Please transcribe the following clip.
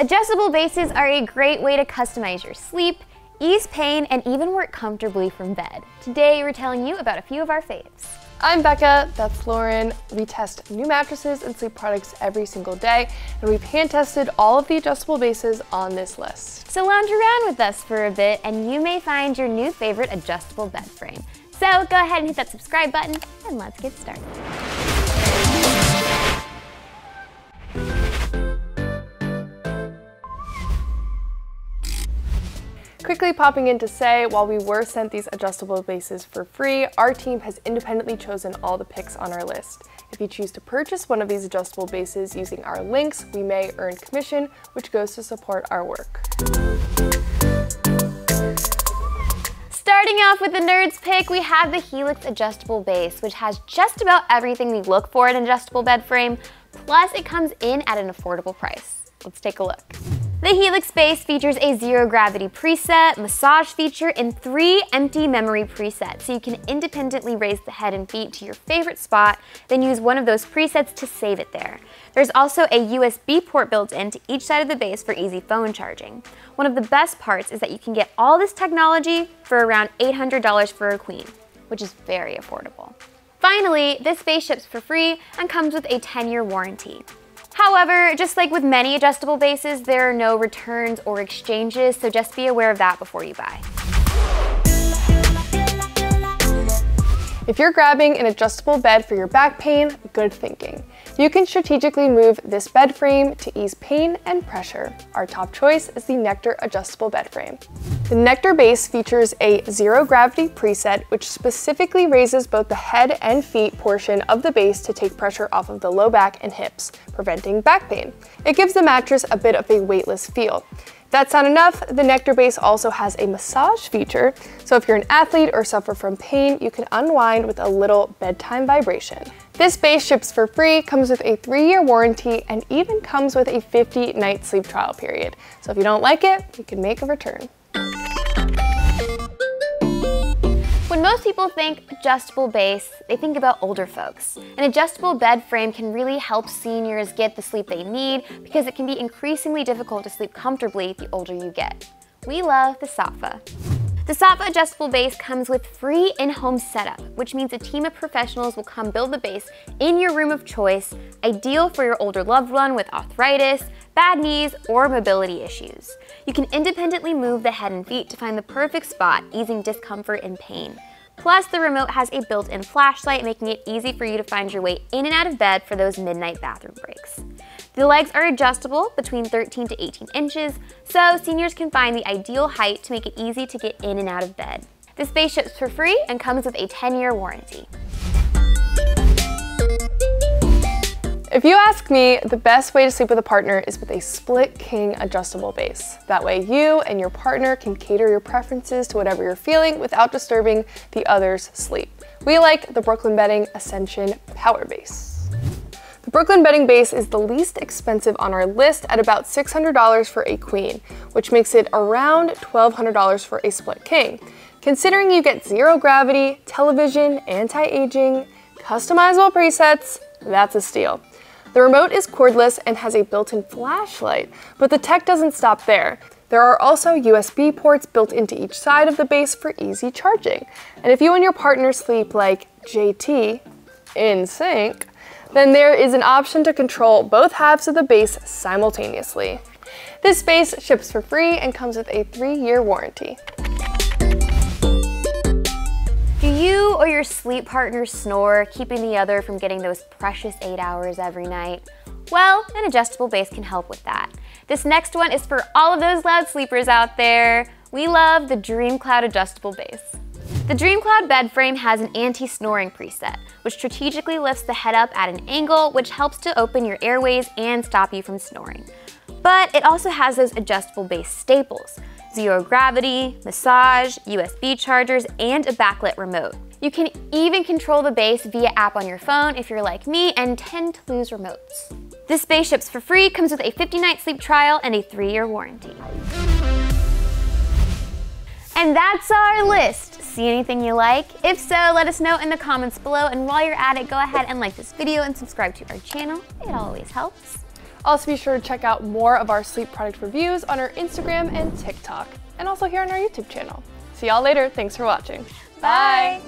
Adjustable bases are a great way to customize your sleep, ease pain, and even work comfortably from bed. Today, we're telling you about a few of our faves. I'm Becca, that's Lauren. We test new mattresses and sleep products every single day, and we've hand tested all of the adjustable bases on this list. So lounge around with us for a bit, and you may find your new favorite adjustable bed frame. So go ahead and hit that subscribe button, and let's get started. Quickly popping in to say, while we were sent these adjustable bases for free, our team has independently chosen all the picks on our list. If you choose to purchase one of these adjustable bases using our links, we may earn commission, which goes to support our work. Starting off with the nerd's pick, we have the Helix Adjustable Base, which has just about everything we look for in an adjustable bed frame, plus it comes in at an affordable price. Let's take a look. The Helix Base features a zero-gravity preset, massage feature, and 3 empty memory presets, so you can independently raise the head and feet to your favorite spot, then use one of those presets to save it there. There's also a USB port built into each side of the base for easy phone charging. One of the best parts is that you can get all this technology for around $800 for a queen, which is very affordable. Finally, this base ships for free and comes with a 10-year warranty. However, just like with many adjustable bases, there are no returns or exchanges, so just be aware of that before you buy. If you're grabbing an adjustable bed for your back pain, good thinking. You can strategically move this bed frame to ease pain and pressure. Our top choice is the Nectar adjustable bed frame. The Nectar base features a zero-gravity preset, which specifically raises both the head and feet portion of the base to take pressure off of the low back and hips, preventing back pain. It gives the mattress a bit of a weightless feel. If that's not enough, the Nectar base also has a massage feature, so if you're an athlete or suffer from pain, you can unwind with a little bedtime vibration. This base ships for free, comes with a 3-year warranty, and even comes with a 50-night sleep trial period. So if you don't like it, you can make a return. When most people think adjustable base, they think about older folks. An adjustable bed frame can really help seniors get the sleep they need because it can be increasingly difficult to sleep comfortably the older you get. We love the Saatva. The Saatva adjustable base comes with free in-home setup, which means a team of professionals will come build the base in your room of choice, ideal for your older loved one with arthritis, bad knees, or mobility issues. You can independently move the head and feet to find the perfect spot, easing discomfort and pain. Plus, the remote has a built-in flashlight, making it easy for you to find your way in and out of bed for those midnight bathroom breaks. The legs are adjustable between 13 to 18 inches, so seniors can find the ideal height to make it easy to get in and out of bed. This base ships for free and comes with a 10-year warranty. If you ask me, the best way to sleep with a partner is with a split king adjustable base. That way you and your partner can cater your preferences to whatever you're feeling without disturbing the other's sleep. We like the Brooklyn Bedding Ascension Power Base. The Brooklyn Bedding Base is the least expensive on our list at about $600 for a queen, which makes it around $1,200 for a split king. Considering you get zero gravity, television, anti-aging, customizable presets, that's a steal. The remote is cordless and has a built-in flashlight, but the tech doesn't stop there. There are also USB ports built into each side of the base for easy charging. And if you and your partner sleep like JT, in sync, then there is an option to control both halves of the base simultaneously. This base ships for free and comes with a 3-year warranty. Do you or your sleep partner snore, keeping the other from getting those precious 8 hours every night? Well, an adjustable base can help with that. This next one is for all of those loud sleepers out there. We love the DreamCloud Adjustable Base. The DreamCloud bed frame has an anti-snoring preset, which strategically lifts the head up at an angle, which helps to open your airways and stop you from snoring. But it also has those adjustable base staples: zero gravity, massage, USB chargers, and a backlit remote. You can even control the base via app on your phone if you're like me and tend to lose remotes. This base ships for free, comes with a 50-night sleep trial, and a 3-year warranty. And that's our list. See anything you like? If so, let us know in the comments below, and while you're at it, go ahead and like this video and subscribe to our channel. It always helps. Also be sure to check out more of our sleep product reviews on our Instagram and TikTok, and also here on our YouTube channel. See y'all later, thanks for watching. Bye!